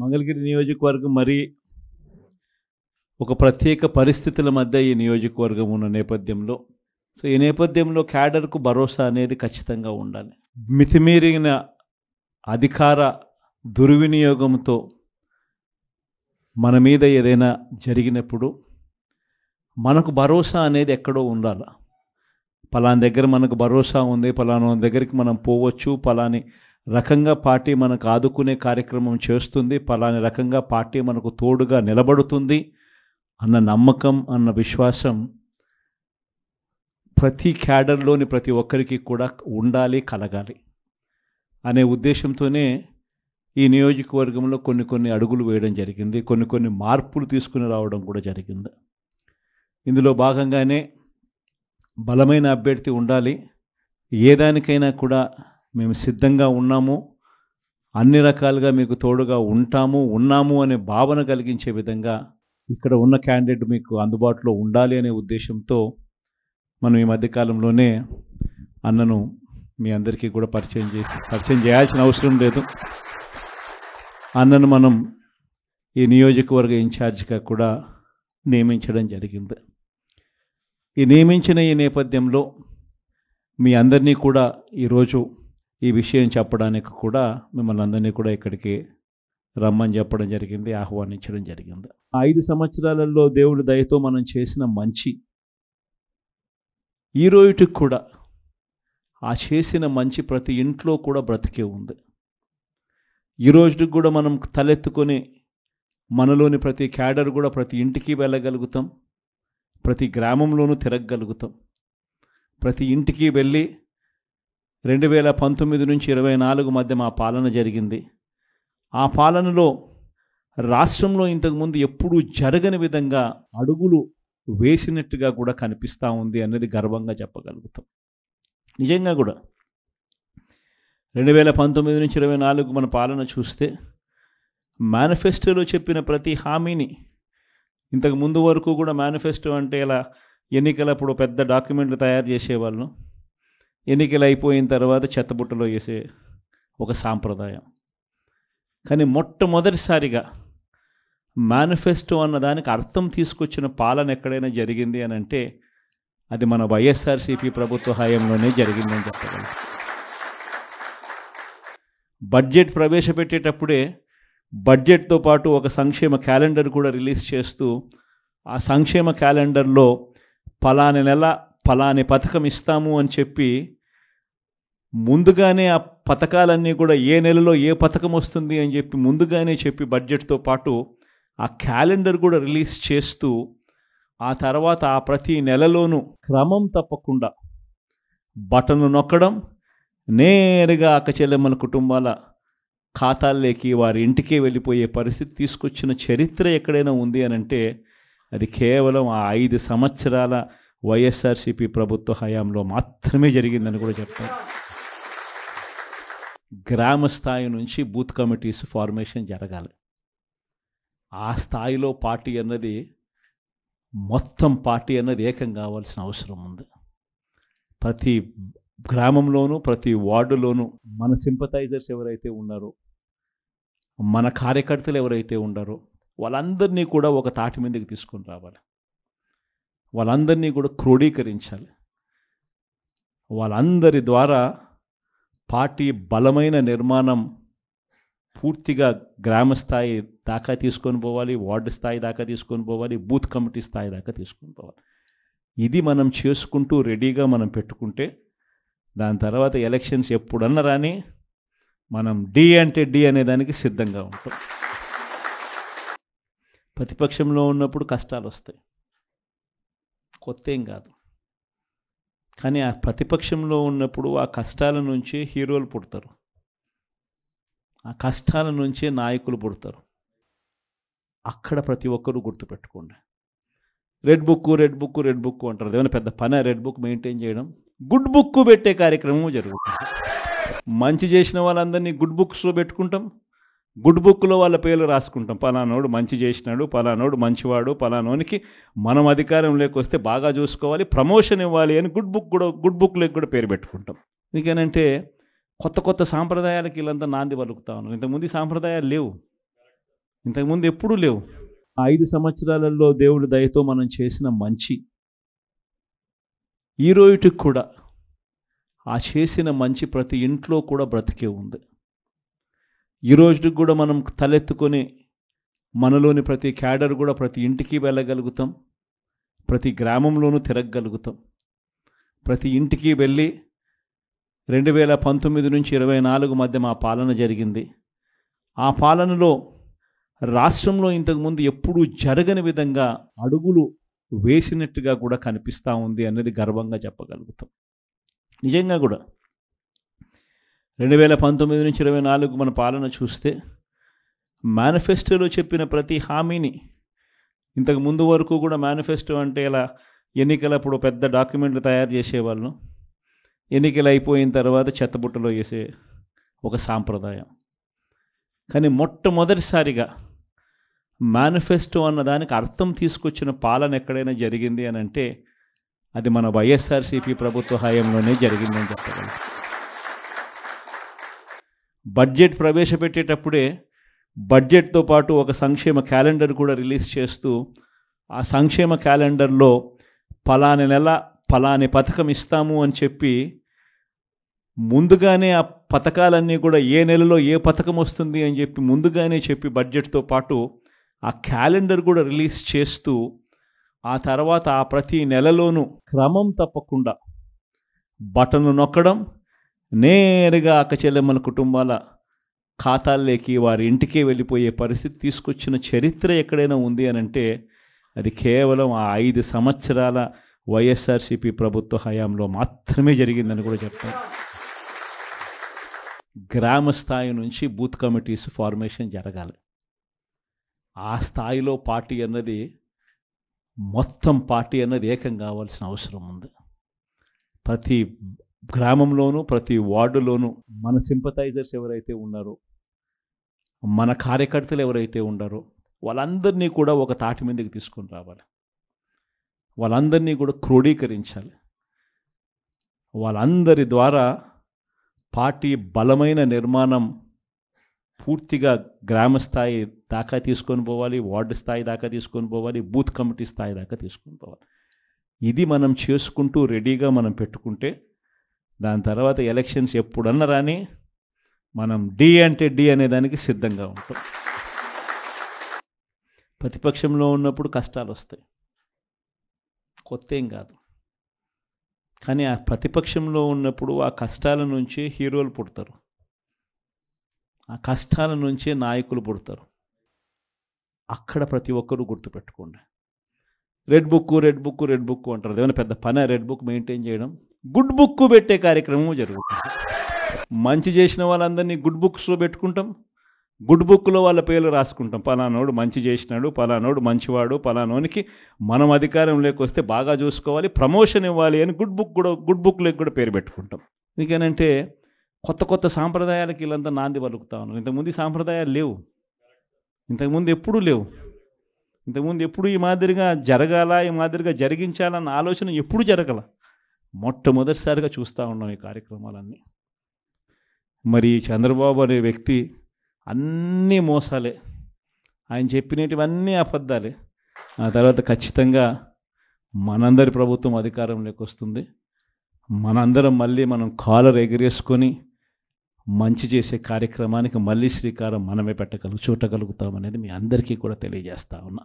మంగళగిరి నియోజకవర్గం మరి ఒక ప్రత్యేక పరిస్థితుల మధ్య ఈ నియోజకవర్గం ఉన్న నేపథ్యంలో, సో ఈ నేపథ్యంలో క్యాడర్కు భరోసా అనేది ఖచ్చితంగా ఉండాలి. మితిమీరిన అధికార దుర్వినియోగంతో మన మీద ఏదైనా జరిగినప్పుడు మనకు భరోసా అనేది ఎక్కడో ఉండాలి. పలానా దగ్గర మనకు భరోసా ఉంది, పలానా దగ్గరికి మనం పోవచ్చు, పలాని రకంగా పార్టీ మనకు ఆదుకునే కార్యక్రమం చేస్తుంది, పలాని రకంగా పార్టీ మనకు తోడుగా నిలబడుతుంది అన్న నమ్మకం, అన్న విశ్వాసం ప్రతి క్యాడర్లోని ప్రతి ఒక్కరికి కూడా ఉండాలి, కలగాలి అనే ఉద్దేశంతోనే ఈ నియోజకవర్గంలో కొన్ని కొన్ని అడుగులు వేయడం జరిగింది, కొన్ని కొన్ని మార్పులు తీసుకుని రావడం కూడా జరిగింది. ఇందులో భాగంగానే బలమైన అభ్యర్థి ఉండాలి, ఏదానికైనా కూడా మేము సిద్ధంగా ఉన్నాము, అన్ని రకాలుగా మీకు తోడుగా ఉన్నాము అనే భావన కలిగించే విధంగా ఇక్కడ ఉన్న క్యాండిడేట్ మీకు అందుబాటులో ఉండాలి అనే ఉద్దేశంతో మనం ఈ మధ్యకాలంలోనే అన్నను మీ అందరికీ కూడా పరిచయం చేయాల్సిన అవసరం లేదు. అన్నను మనం ఈ నియోజకవర్గ ఇన్ఛార్జిగా కూడా నియమించడం జరిగింది. ఈ నియమించిన ఈ నేపథ్యంలో మీ అందరినీ కూడా ఈరోజు ఈ విషయం చెప్పడానికి కూడా మిమ్మల్ని అందరినీ కూడా ఇక్కడికి రమ్మని చెప్పడం జరిగింది, ఆహ్వానించడం జరిగింది. 5 సంవత్సరాలలో దేవుడి దయతో మనం చేసిన మంచి, ఈ రోజుకి కూడా ఆ చేసిన మంచి ప్రతి ఇంట్లో కూడా బ్రతికే ఉంది. ఈ రోజుకి కూడా మనం తలెత్తుకొని మనలోని ప్రతి క్యాడర్ కూడా ప్రతి ఇంటికి వెళ్ళగలుగుతాం, ప్రతి గ్రామంలోనూ తిరగగలుగుతాం, ప్రతి ఇంటికి వెళ్ళి 2019 నుంచి 2024 మధ్య మా పాలన జరిగింది. ఆ పాలనలో రాష్ట్రంలో ఇంతకుముందు ఎప్పుడూ జరగని విధంగా అడుగులు వేసినట్టుగా కూడా కనిపిస్తూ ఉంది అనేది గర్వంగా చెప్పగలుగుతాం. నిజంగా కూడా 2019 నుంచి 2024 మన పాలన చూస్తే మేనిఫెస్టోలో చెప్పిన ప్రతి హామీని, ఇంతకు ముందు వరకు కూడా మేనిఫెస్టో అంటే ఇలా ఎన్నికలప్పుడు పెద్ద డాక్యుమెంట్లు తయారు చేసేవాళ్ళం, ఎన్నికలు అయిపోయిన తర్వాత చెత్తబుట్టలో వేసే ఒక సాంప్రదాయం. కానీ మొట్టమొదటిసారిగా మేనిఫెస్టో అన్నదానికి అర్థం తీసుకొచ్చిన పాలన ఎక్కడైనా జరిగింది అని అంటే అది మన వైఎస్ఆర్సీపీ ప్రభుత్వ హయాంలోనే జరిగిందని చెప్పాలి. బడ్జెట్ ప్రవేశపెట్టేటప్పుడే బడ్జెట్తో పాటు ఒక సంక్షేమ క్యాలెండర్ కూడా రిలీజ్ చేస్తూ ఆ సంక్షేమ క్యాలెండర్లో పలాని నెల పలాని పథకం ఇస్తాము అని చెప్పి ముందుగానే ఆ పథకాలన్నీ కూడా ఏ నెలలో ఏ పథకం వస్తుంది అని చెప్పి ముందుగానే చెప్పి బడ్జెట్తో పాటు ఆ క్యాలెండర్ కూడా రిలీజ్ చేస్తూ ఆ తర్వాత ఆ ప్రతి నెలలోనూ క్రమం తప్పకుండా బటన్ను నొక్కడం, నేరుగా అక్క చెల్లెమ్మల కుటుంబాల ఖాతాల్లోకి వారి ఇంటికే వెళ్ళిపోయే పరిస్థితి తీసుకొచ్చిన చరిత్ర ఎక్కడైనా ఉంది అని అంటే అది కేవలం ఆ 5 సంవత్సరాల వైఎస్ఆర్సీపీ ప్రభుత్వ హయాంలో మాత్రమే జరిగిందని కూడా చెప్తాను. గ్రామ స్థాయి నుంచి బూత్ కమిటీస్ ఫార్మేషన్ జరగాలి, ఆ స్థాయిలో పార్టీ అన్నది మొత్తం పార్టీ అన్నది ఏకం కావాల్సిన అవసరం ఉంది. ప్రతి గ్రామంలోనూ ప్రతి వార్డులోనూ మన సింపథైజర్స్ ఎవరైతే ఉన్నారో, మన కార్యకర్తలు ఎవరైతే ఉన్నారో వాళ్ళందరినీ కూడా ఒక తాటి మీదకి తీసుకొని రావాలి, వాళ్ళందరినీ కూడా క్రోడీకరించాలి, వాళ్ళందరి ద్వారా పార్టీ బలమైన నిర్మాణం పూర్తిగా గ్రామ స్థాయి దాకా తీసుకొని పోవాలి, వార్డు స్థాయి దాకా తీసుకొని పోవాలి, బూత్ కమిటీ స్థాయి దాకా తీసుకొని పోవాలి. ఇది మనం చేసుకుంటూ రెడీగా మనం పెట్టుకుంటే దాని తర్వాత ఎలక్షన్స్ ఎప్పుడన్నా రాని మనం డి అంటే డి అనేదానికి సిద్ధంగా ఉంటాం. ప్రతిపక్షంలో ఉన్నప్పుడు కష్టాలు వస్తాయి, కొత్త ఏం కాదు, కానీ ఆ ప్రతిపక్షంలో ఉన్నప్పుడు ఆ కష్టాల నుంచే హీరోలు పుడతారు, ఆ కష్టాల నుంచే నాయకులు పుడతారు. అక్కడ ప్రతి ఒక్కరూ గుర్తుపెట్టుకోండి. రెడ్ బుక్ అంటారు, ఏమైనా పెద్ద పని రెడ్ బుక్ మెయింటైన్ చేయడం? గుడ్ బుక్ పెట్టే కార్యక్రమం జరుగుతుంది. మంచి చేసిన వాళ్ళందరినీ గుడ్ బుక్స్లో పెట్టుకుంటాం, గుడ్ బుక్లో వాళ్ళ పేర్లు రాసుకుంటాం, పలానోడు మంచి చేసినాడు, పలానోడు మంచివాడు, పలానోనికి మనం అధికారం లేకొస్తే బాగా చూసుకోవాలి, ప్రమోషన్ ఇవ్వాలి అని గుడ్ బుక్లోకి కూడా పేరు పెట్టుకుంటాం. ఎందుకనంటే కొత్త కొత్త సాంప్రదాయాలకి వీళ్ళంతా నాంది పలుకుతా ఉన్నారు, ఇంతకుముందు సాంప్రదాయాలు లేవు. ఇంతకుముందు ఎప్పుడూ లేవు. 5 సంవత్సరాలలో దేవుడి దయతో మనం చేసిన మంచి ఈ రోజుకి కూడా ఆ చేసిన మంచి ప్రతి ఇంట్లో కూడా బ్రతికే ఉంది. ఈ రోజుకి కూడా మనం తలెత్తుకొని మనలోని ప్రతి క్యాడర్ కూడా ప్రతి ఇంటికి వెళ్ళగలుగుతాం, ప్రతి గ్రామంలోనూ తిరగగలుగుతాం, ప్రతి ఇంటికి వెళ్ళి 2019 నుంచి 2024 మధ్య మా పాలన జరిగింది. ఆ పాలనలో రాష్ట్రంలో ఇంతకుముందు ఎప్పుడూ జరగని విధంగా అడుగులు వేసినట్టుగా కూడా కనిపిస్తూ ఉంది అనేది గర్వంగా చెప్పగలుగుతాం. నిజంగా కూడా 2019 నుంచి 2024 మన పాలన చూస్తే మేనిఫెస్టోలో చెప్పిన ప్రతి హామీని ఇంతకు ముందు వరకు కూడా మేనిఫెస్టో అంటే ఇలా ఎన్నికలప్పుడు పెద్ద డాక్యుమెంట్లు తయారు చేసేవాళ్ళు, ఎన్నికలు అయిపోయిన తర్వాత చెత్తబుట్టలో వేసే ఒక సాంప్రదాయం. కానీ మొట్టమొదటిసారిగా మేనిఫెస్టో అన్నదానికి అర్థం తీసుకొచ్చిన పాలన ఎక్కడైనా జరిగింది అని అంటే అది మన వైఎస్ఆర్సీపీ ప్రభుత్వ హయాంలోనే జరిగిందని చెప్పగలం. బడ్జెట్ ప్రవేశపెట్టేటప్పుడే బడ్జెట్తో పాటు ఒక సంక్షేమ క్యాలెండర్ కూడా రిలీజ్ చేస్తూ ఆ సంక్షేమ క్యాలెండర్లో పలాని నెల పలాని పథకం ఇస్తాము అని చెప్పి ముందుగానే ఆ పథకాలన్నీ కూడా ఏ నెలలో ఏ పథకం వస్తుంది అని చెప్పి ముందుగానే చెప్పి బడ్జెట్తో పాటు ఆ క్యాలెండర్ కూడా రిలీజ్ చేస్తూ ఆ తర్వాత ఆ ప్రతి నెలలోనూ క్రమం తప్పకుండా బటన్లు నొక్కడం, నేరుగా అక్క చెల్లెమ్మల కుటుంబాల ఖాతాల్లోకి వారి ఇంటికే వెళ్ళిపోయే పరిస్థితి తీసుకొచ్చిన చరిత్ర ఎక్కడైనా ఉంది అని అంటే అది కేవలం ఆ 5 సంవత్సరాల వైఎస్ఆర్సీపీ ప్రభుత్వ హయాంలో మాత్రమే జరిగిందని కూడా చెప్తాను. గ్రామ స్థాయి నుంచి బూత్ కమిటీస్ ఫార్మేషన్ జరగాలి. ఆ స్థాయిలో పార్టీ అన్నది మొత్తం పార్టీ అన్నది ఏకం కావాల్సిన అవసరం ఉంది. ప్రతి గ్రామంలోనూ ప్రతి వార్డులోనూ మన సింపథైజర్స్ ఎవరైతే ఉన్నారో, మన కార్యకర్తలు ఎవరైతే ఉన్నారో వాళ్ళందరినీ కూడా ఒక తాటి మీదకి తీసుకొని రావాలి. వాళ్ళందరినీ కూడా క్రోడీకరించాలి. వాళ్ళందరి ద్వారా పార్టీ బలమైన నిర్మాణం పూర్తిగా గ్రామ స్థాయి దాకా తీసుకొని పోవాలి, వార్డు స్థాయి దాకా తీసుకొని పోవాలి, బూత్ కమిటీ స్థాయి దాకా తీసుకొని పోవాలి. ఇది మనం చేసుకుంటూ రెడీగా మనం పెట్టుకుంటే దాని తర్వాత ఎలక్షన్స్ ఎప్పుడన్నా రాని మనం డి అంటే డి అనేదానికి సిద్ధంగా ఉంటాం. ప్రతిపక్షంలో ఉన్నప్పుడు కష్టాలు వస్తాయి, కొత్తేం కాదు. కానీ ఆ ప్రతిపక్షంలో ఉన్నప్పుడు ఆ కష్టాల నుంచే హీరోలు పుడతారు, ఆ కష్టాల నుంచే నాయకులు పుడతారు. అక్కడ ప్రతి ఒక్కరూ గుర్తుపెట్టుకోండి. రెడ్ బుక్ అంటారు. ఏమైనా పెద్ద పని రెడ్ బుక్ మెయింటైన్ చేయడం? గుడ్ బుక్ పెట్టే కార్యక్రమం జరుగుతుంది. మంచి చేసిన వాళ్ళందరినీ గుడ్ బుక్స్లో పెట్టుకుంటాం, గుడ్ బుక్లో వాళ్ళ పేర్లు రాసుకుంటాం. పలానోడు మంచి చేసినాడు, పలానోడు మంచివాడు, పలానోనికి మనం అధికారం లేకొస్తే బాగా చూసుకోవాలి, ప్రమోషన్ ఇవ్వాలి అని గుడ్ బుక్లోకి కూడా పేరు పెట్టుకుంటాం. ఎందుకనంటే కొత్త కొత్త సాంప్రదాయాలకి వీళ్ళంతా నాంది పలుకుతా ఉన్నారు. ఇంతకుముందు ఈ సాంప్రదాయాలు లేవు, ఇంతకుముందు ఎప్పుడూ లేవు, ఇంతకుముందు ఎప్పుడు ఈ మాదిరిగా జరగాల, ఈ మాదిరిగా జరిగించాలన్న ఆలోచన ఎప్పుడు జరగల. మొట్టమొదటిసారిగా చూస్తూ ఉన్నాం ఈ కార్యక్రమాలన్నీ. మరి చంద్రబాబు అనే వ్యక్తి అన్నీ మోసాలే, ఆయన చెప్పినటివన్నీ అబద్ధాలే. ఆ తర్వాత ఖచ్చితంగా మనందరి ప్రభుత్వం అధికారంలోకి వస్తుంది. మనందరం మళ్ళీ మనం కాలర్ ఎగిరేసుకొని మంచి చేసే కార్యక్రమానికి మళ్ళీ శ్రీకారం మనమే చుట్టగలుగుతామనేది మీ అందరికీ కూడా తెలియజేస్తా ఉన్నా.